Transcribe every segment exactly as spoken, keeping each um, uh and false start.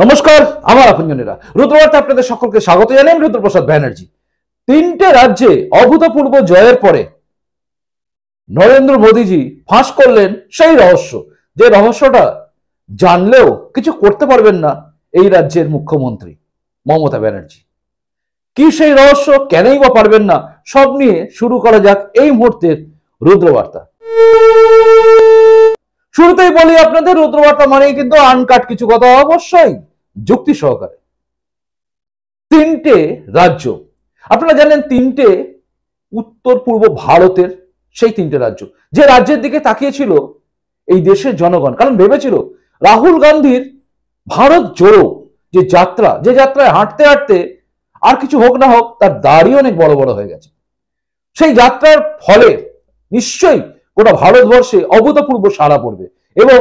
नमस्कार आमार आपनजनेरा रुद्र बार्ता आपनादेर सकलके स्वागत जानाई। आमि रुद्र प्रसाद बैनर्जी। तीनटे राज्ये अभूतपूर्व जयेर परे नरेंद्र मोदी जी फाँस करलेन सेई रहस्य, जे रहस्यटा जानलेও किछु करते पारबेन ना एई राज्येर मुख्यमंत्री ममता बैनर्जी। कि सेई रहस्य, केनই বা পারবেন না, सब নিয়ে शुरू करा যাক এই মুহূর্তের रुद्र बार्ता। শুরুতেই বলি আপনাদের रुद्र बार्ता মানেই কিন্তু আনকাট কিছু কথা, অবশ্যই যুক্তি সহকারে। তিনটে রাজ্য আপনারা জানেন, তিনটে উত্তর পূর্ব ভারতের সেই তিনটে রাজ্য যে রাজ্যের দিকে তাকিয়েছিল এই দেশের জনগণ, কারণ ভেবেছিল রাহুল গান্ধীর ভারত জোড়ো যে যাত্রা, যে যাত্রায় হাঁটতে হাঁটতে আর কিছু হোক না হোক তার দাড়ি অনেক বড় বড় হয়ে গেছে। সেই যাত্রার ফলে নিশ্চয়ই গোটা ভারতবর্ষে অভূতপূর্ব সাড়া পড়বে এবং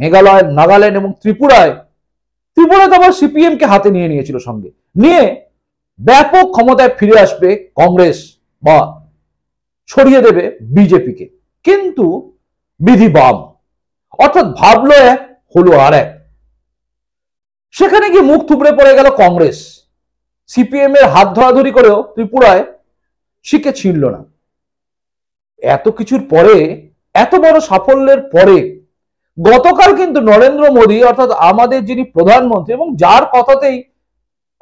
মেঘালয়, নাগালैंड এবং ত্রিপুরায় ত্রিপুরা তো আবার সিপিএম কে হাতে নিয়ে নিয়েছিল, সঙ্গে নিয়ে ব্যাপক ক্ষমতায় ফিরে আসবে কংগ্রেস বা ছড়িয়ে দেবে বিজেপি কে। কিন্তু বিধি বাম, অর্থাৎ ভাবলো এক হলো আর এক। সেখানে গিয়ে মুখ থুবড়ে পড়ে গেল কংগ্রেস। সিপিএম এর হাত ধরাধরি করেও ত্রিপুরায় শিখে ছিনল না। এত কিছুর পরে, এত বড় সাফল্যের পরে গতকাল কিন্তু নরেন্দ্র মোদী অর্থাৎ আমাদের যিনি প্রধানমন্ত্রী এবং যার কথাতেই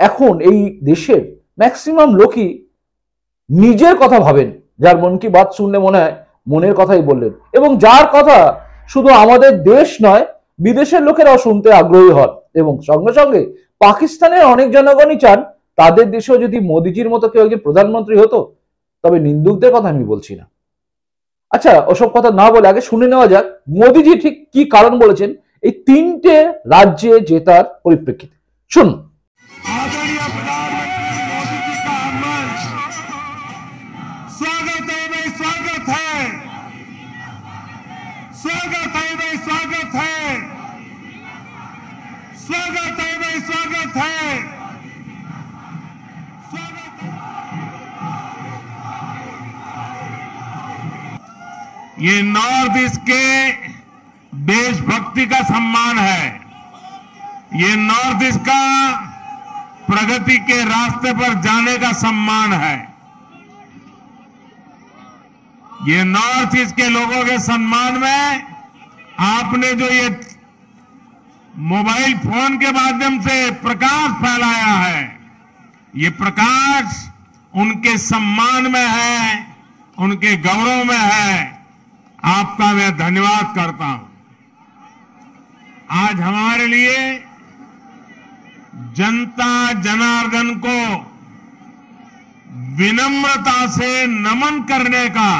এখন এই দেশের ম্যাক্সিমাম লোকই নিজের কথা ভাবেন, যার মন কি বাত শুনলে মনে হয় মনের কথাই বললেন এবং যার কথা শুধু আমাদের দেশ নয় বিদেশের লোকেরাও শুনতে আগ্রহী হন এবং সঙ্গে সঙ্গে পাকিস্তানের অনেক জনগণই চান তাদের দেশেও যদি মোদিজির মতো কেউ একজন প্রধানমন্ত্রী হতো। তবে নিন্দুকদের কথা আমি বলছি না। আচ্ছা, ওসব কথা না বলে আগে শুনে নেওয়া যাক মোদিজি ঠিক কি কারণ বলেছেন এই তিনটে রাজ্যে জেতার পরিপ্রেক্ষিতে। শুনুন। स्वागत है भाई, स्वागत है, स्वागत है भाई, स्वागत है, स्वागत है भाई, स्वागत है। ये नॉर्थ ईस्ट के देशभक्ति का सम्मान है, ये नॉर्थ ईस्ट का प्रगति के रास्ते पर जाने का सम्मान है, ये नॉर्थ ईस्ट के लोगों के सम्मान में आपने जो ये मोबाइल फोन के माध्यम से प्रकाश फैलाया है, ये प्रकाश उनके सम्मान में है, उनके गौरव में है। आपका मैं धन्यवाद करता हूं। आज हमारे लिए जनता जनार्दन को विनम्रता से नमन करने का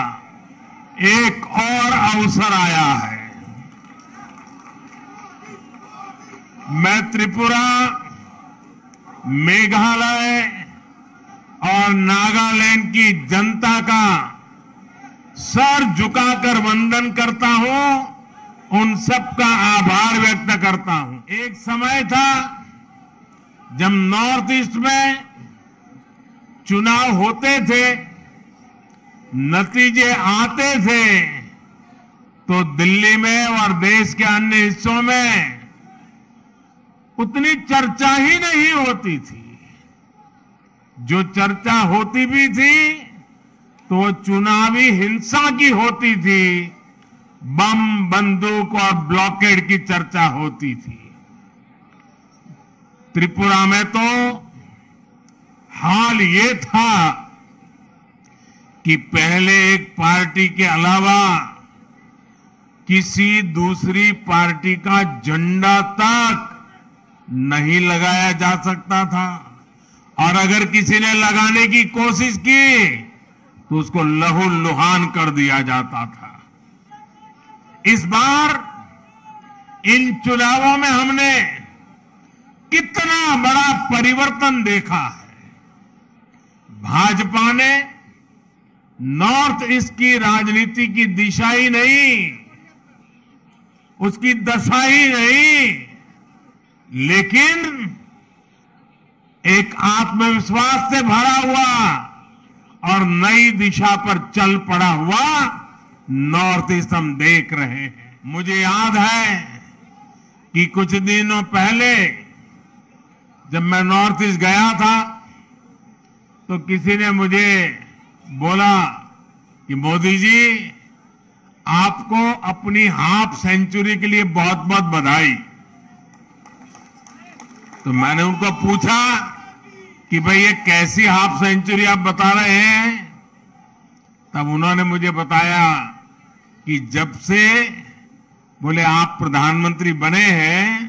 एक और अवसर आया है। मैं त्रिपुरा, मेघालय और नागालैंड की जनता का सर झुकाकर वंदन करता हूं, उन सबका आभार व्यक्त करता हूं। एक समय था जब नॉर्थ ईस्ट में चुनाव होते थे, नतीजे आते थे, तो दिल्ली में और देश के अन्य हिस्सों में उतनी चर्चा ही नहीं होती थी। जो चर्चा होती भी थी तो चुनावी हिंसा की होती थी, बम, बंदूक और ब्लॉकेड की चर्चा होती थी। त्रिपुरा में तो हाल ये था कि पहले एक पार्टी के अलावा किसी दूसरी पार्टी का झंडा तक नहीं लगाया जा सकता था, और अगर किसी ने लगाने की कोशिश की तो उसको लहूलुहान कर दिया जाता था। इस बार इन चुनावों में हमने कितना बड़ा परिवर्तन देखा है। भाजपा ने नॉर्थ ईस्ट की राजनीति की दिशा ही नहीं, उसकी दशा ही नहीं, लेकिन एक आत्मविश्वास से भरा हुआ और नई दिशा पर चल पड़ा हुआ नॉर्थ ईस्ट हम देख रहे हैं। मुझे याद है कि कुछ दिनों पहले जब मैं नॉर्थ ईस्ट गया था तो किसी ने मुझे बोला कि मोदी जी आपको अपनी हाफ सेंचुरी के लिए बहुत बहुत बधाई। तो मैंने उनको पूछा कि भाई ये कैसी हाफ सेंचुरी आप बता रहे हैं। तब उन्होंने मुझे बताया कि जब से बोले आप प्रधानमंत्री बने हैं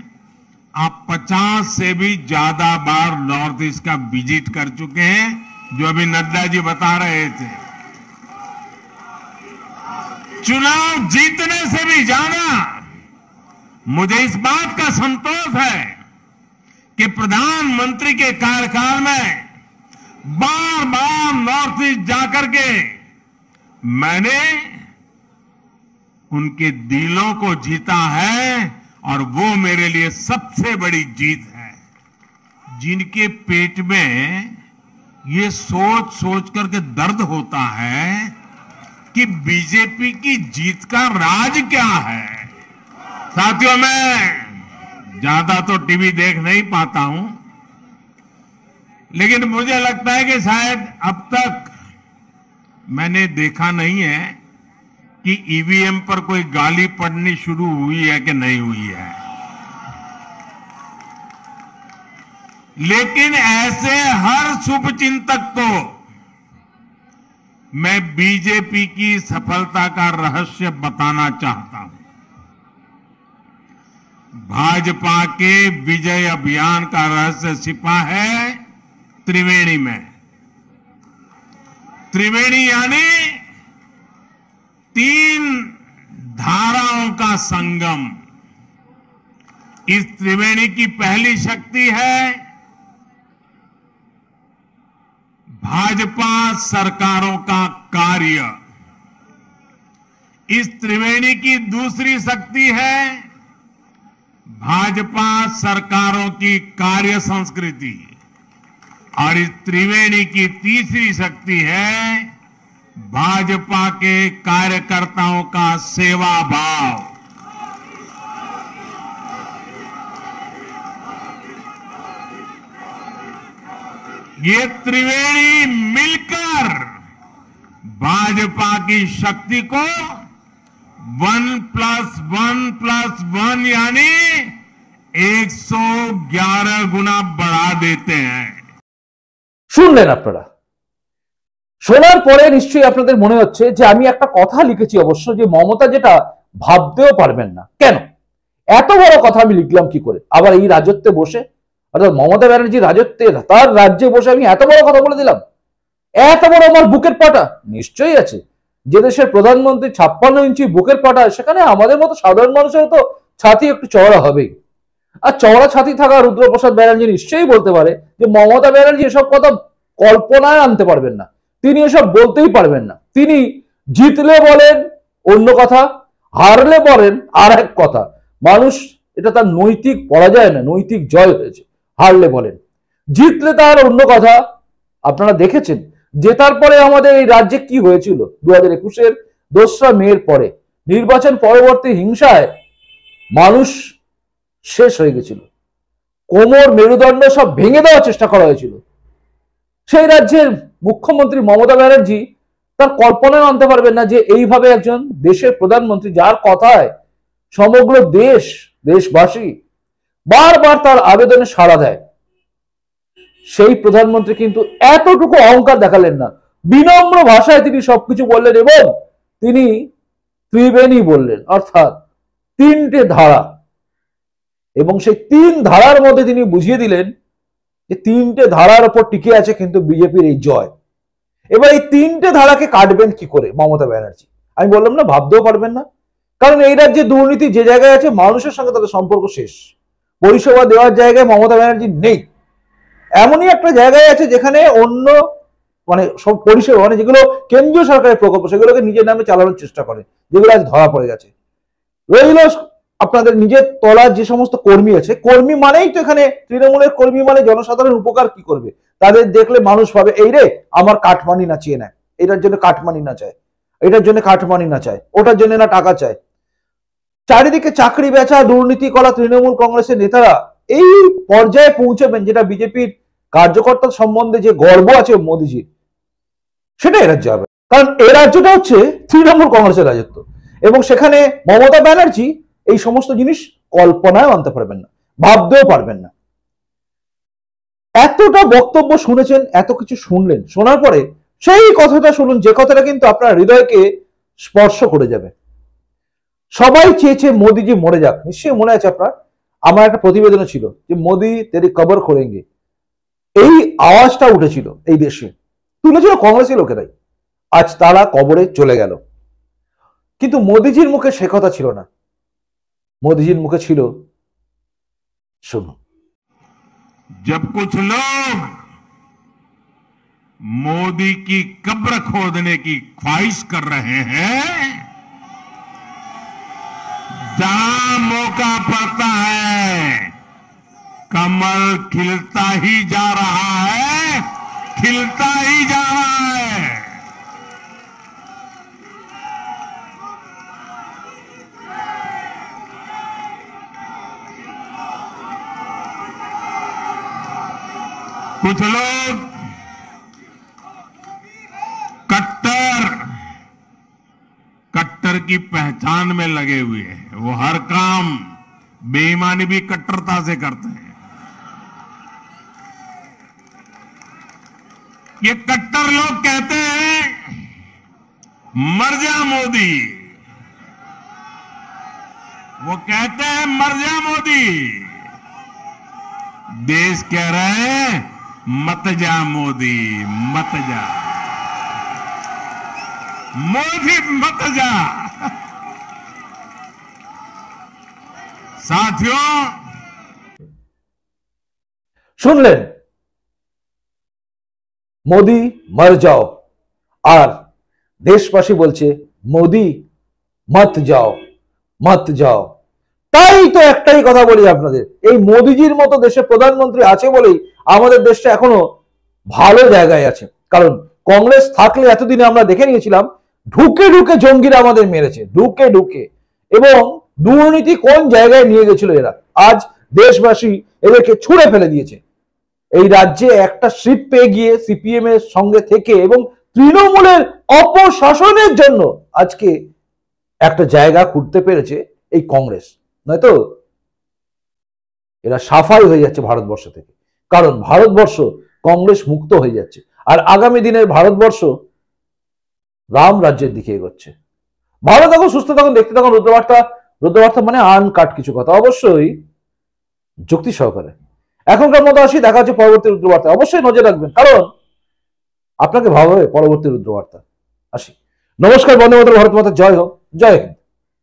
आप पचास से भी ज्यादा बार नॉर्थ ईस्ट का विजिट कर चुके हैं, जो अभी नड्डा जी बता रहे थे। चुनाव जीतने से भी ज्यादा मुझे इस बात का संतोष है कि प्रधानमंत्री के कार्यकाल में बार बार नॉर्थ ईस्ट जाकर के मैंने उनके दिलों को जीता है और वो मेरे लिए सबसे बड़ी जीत है। जिनके पेट में ये सोच सोच करके दर्द होता है कि बीजेपी की जीत का राज क्या है। साथियों, मैं ज्यादा तो टीवी देख नहीं पाता हूं, लेकिन मुझे लगता है कि शायद अब तक मैंने देखा नहीं है कि ईवीएम पर कोई गाली पड़नी शुरू हुई है कि नहीं हुई है। लेकिन ऐसे हर शुभचिंतक को मैं बीजेपी की सफलता का रहस्य बताना चाहता हूं। भाजपा के विजय अभियान का रहस्य छिपा है त्रिवेणी में। त्रिवेणी यानी तीन धाराओं का संगम। इस त्रिवेणी की पहली शक्ति है भाजपा सरकारों का कार्य। इस त्रिवेणी की दूसरी शक्ति है भाजपा सरकारों की कार्य संस्कृति। और इस त्रिवेणी की तीसरी शक्ति है भाजपा के कार्यकर्ताओं का सेवा भाव। ये त्रिवेणी मिलकर भाजपा की शक्ति को one plus one plus one यानी एक सौ ग्यारह गुना बढ़ा देते हैं। सुन लेना पड़ा। শোনার পরে নিশ্চয়ই আপনাদের মনে হচ্ছে যে আমি একটা কথা লিখেছি অবশ্য, যে মমতা যেটা ভাবতেও পারবেন না, কেন এত বড় কথা আমি লিখলাম কি করে, আবার এই রাজত্বে বসে, অর্থাৎ মমতা ব্যানার্জি রাজত্বে তার রাজ্যে বসে আমি এত বড় কথা বলে দিলাম। এত বড় আমার বুকের পাটা নিশ্চয়ই আছে। যে দেশের প্রধানমন্ত্রী ছাপ্পান্ন ইঞ্চি বুকের পাটা, সেখানে আমাদের মতো সাধারণ মানুষের তো ছাতি একটু চওড়া হবেই। আর চওড়া ছাতি থাকা রুদ্রপ্রসাদ ব্যানার্জি নিশ্চয়ই বলতে পারে যে মমতা ব্যানার্জি এসব কথা কল্পনায় আনতে পারবেন না, তিনি এসব বলতেই পারবেন না। তিনি জিতলে বলেন অন্য কথা, হারলে বলেন আর এক কথা। মানুষ এটা তার নৈতিক পরাজয় না, নৈতিক জয় হয়েছে। হারলে বলেন, জিতলে তার অন্য কথা। আপনারা দেখেছেন জেতার পরে আমাদের এই রাজ্যে কি হয়েছিল। দু হাজার একুশের দোসরা মেয়ের পরে নির্বাচন পরবর্তী হিংসায় মানুষ শেষ হয়ে গেছিল। কোমর মেরুদণ্ড সব ভেঙে দেওয়ার চেষ্টা করা হয়েছিল। সেই রাজ্যের মুখ্যমন্ত্রী মমতা ব্যানার্জি তার কল্পনায় আনতে পারবেন না যে এইভাবে একজন দেশের প্রধানমন্ত্রী, যার কথায় সমগ্র দেশ দেশবাসী বারবার তার আবেদনে সাড়া দেয়, সেই প্রধানমন্ত্রী কিন্তু এতটুকু অহংকার দেখালেন না। বিনম্র ভাষায় তিনি সবকিছু বললেন এবং তিনি ত্রিবেণী বললেন, অর্থাৎ তিনটে ধারা। এবং সেই তিন ধারার মধ্যে তিনি বুঝিয়ে দিলেন যে তিনটে ধারার উপর টিকে আছে কিন্তু বিজেপির এই জয়। এবার এই তিনটে ধারাকে কাটবেন কি করে মমতা ব্যানার্জি, আমি বললাম না ভাবতেও পারবেন না। কারণ এই রাজ্যে দুর্নীতি যে জায়গায় আছে, মানুষের সঙ্গে তাদের সম্পর্ক শেষ। পরিষেবা দেওয়ার জায়গায় মমতা ব্যানার্জি নেই। এমনই একটা জায়গায় আছে যেখানে অন্য মানে সব পরিষেবা মানে যেগুলো কেন্দ্রীয় সরকারের প্রকল্প সেগুলোকে নিজের নামে চালানোর চেষ্টা করে, যেগুলো আজ ধরা পড়ে গেছে। রইল আপনাদের নিজের তলার যে সমস্ত কর্মী আছে, কর্মী মানেই তো এখানে তৃণমূলের কর্মী মানে জনসাধারণ উপকার কি করবে, তাদের দেখলে মানুষ ভাবে এই রে আমার কাটমানি না চেয়ে নেয়, এটার জন্য কাটমানি না চায়, এটার জন্য কাটমানি না চায়, ওটার জন্য না টাকা চায়। চারিদিকে চাকরি বেচা দুর্নীতি করা তৃণমূল কংগ্রেসের নেতারা এই পর্যায়ে পৌঁছাবেন যেটা বিজেপির কার্যকর্তা সম্বন্ধে যে গর্ব আছে মোদিজির, সেটা এ রাজ্যে হবে। কারণ এই রাজ্যটা হচ্ছে তৃণমূল কংগ্রেসের রাজত্ব এবং সেখানে মমতা ব্যানার্জি এই সমস্ত জিনিস কল্পনায় আনতে পারবেন না, ভাবতেও পারবেন না। এতটা বক্তব্য শুনেছেন, এত কিছু শুনলেন, শোনার পরে সেই কথাটা শুনুন যে কথাটা কিন্তু আপনার হৃদয়কে স্পর্শ করে যাবে। সবাই চেয়েছে মোদিজি মরে যাক, নিশ্চয়ই মনে আছে আপনার, আমার একটা প্রতিবেদন ছিল যে মোদি তেরি কবর করেঙ্গে, এই আওয়াজটা উঠেছিল এই দেশে, তুলেছিল কংগ্রেসের লোকেরাই। আজ তারা কবরে চলে গেল, কিন্তু মোদিজির মুখে সে কথা ছিল না। मोदीजी मुख छिलो सुनो, जब कुछ लोग मोदी की कब्र खोदने की ख्वाहिश कर रहे हैं, जहां मौका पड़ता है कमल खिलता ही जा रहा है, खिलता ही जा रहा है। कुछ लोग कट्टर कट्टर की पहचान में लगे हुए हैं, वो हर काम बेईमानी भी कट्टरता से करते हैं। ये कट्टर लोग कहते हैं मर जा मोदी, वो कहते हैं मर जा मोदी, देश कह रहे हैं मत जा मोदी, मत जा मोदी, मत जा। साथियों सुन लें, मोदी मर जाओ, और देशवासी बोलছে मोदी मत जाओ, मत जाओ। তাই তো একটাই কথা বলি আপনাদের, এই মোদিজির মতো দেশে প্রধানমন্ত্রী আছে বলেই আমাদের দেশটা এখনো ভালো জায়গায় আছে। কারণ কংগ্রেস থাকলে এতদিনে আমরা দেখে নিয়েছিলাম ঢুকে ঢুকে জঙ্গিরা আমাদের মেরেছে, ঢুকে ঢুকে, এবং দুর্নীতি কোন জায়গায় নিয়ে গেছিল এরা। আজ দেশবাসী এদেরকে ছুঁড়ে ফেলে দিয়েছে। এই রাজ্যে একটা সিট পেয়ে গিয়ে সিপিএম এর সঙ্গে থেকে এবং তৃণমূলের অপশাসনের জন্য আজকে একটা জায়গা খুঁড়তে পেরেছে এই কংগ্রেস, নয়তো এরা সাফাই হয়ে যাচ্ছে ভারতবর্ষ থেকে। কারণ ভারতবর্ষ কংগ্রেস মুক্ত হয়ে যাচ্ছে, আর আগামী দিনের ভারতবর্ষ রাম রাজ্যের দিকে এগোচ্ছে। ভালো থাকুন, সুস্থ থাকুন, দেখতে থাকুন রুদ্র বার্তা। রুদ্র বার্তা মানে আনকাট কিছু কথা, অবশ্যই যুক্তি সহকারে। এখনকার মতো আসি, দেখা হচ্ছে পরবর্তী রুদ্র বার্তা। অবশ্যই নজর রাখবেন, কারণ আপনাকে ভাবা হবে পরবর্তী রুদ্র বার্তা। আসি, নমস্কার, বন্দে মাতরম, ভারত মাতা জয় হোক, জয় হিন্দ।